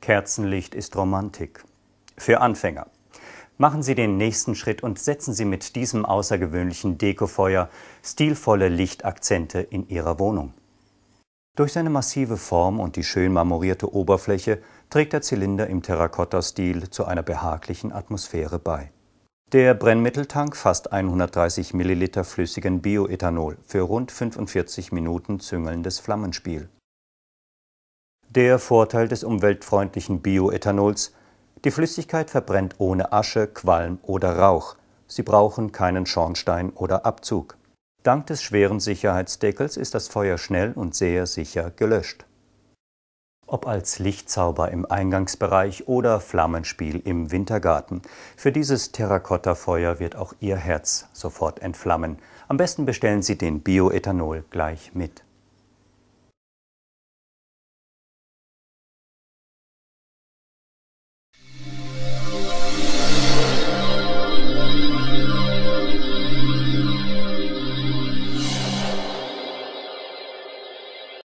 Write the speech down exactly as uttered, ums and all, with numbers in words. Kerzenlicht ist Romantik. Für Anfänger. Machen Sie den nächsten Schritt und setzen Sie mit diesem außergewöhnlichen Dekofeuer stilvolle Lichtakzente in Ihrer Wohnung. Durch seine massive Form und die schön marmorierte Oberfläche trägt der Zylinder im Terrakotta-Stil zu einer behaglichen Atmosphäre bei. Der Brennmitteltank fasst hundertdreißig Milliliter flüssigen Bioethanol für rund fünfundvierzig Minuten züngelndes Flammenspiel. Der Vorteil des umweltfreundlichen Bioethanols: die Flüssigkeit verbrennt ohne Asche, Qualm oder Rauch. Sie brauchen keinen Schornstein oder Abzug. Dank des schweren Sicherheitsdeckels ist das Feuer schnell und sehr sicher gelöscht. Ob als Lichtzauber im Eingangsbereich oder Flammenspiel im Wintergarten, für dieses Terrakottafeuer wird auch Ihr Herz sofort entflammen. Am besten bestellen Sie den Bioethanol gleich mit.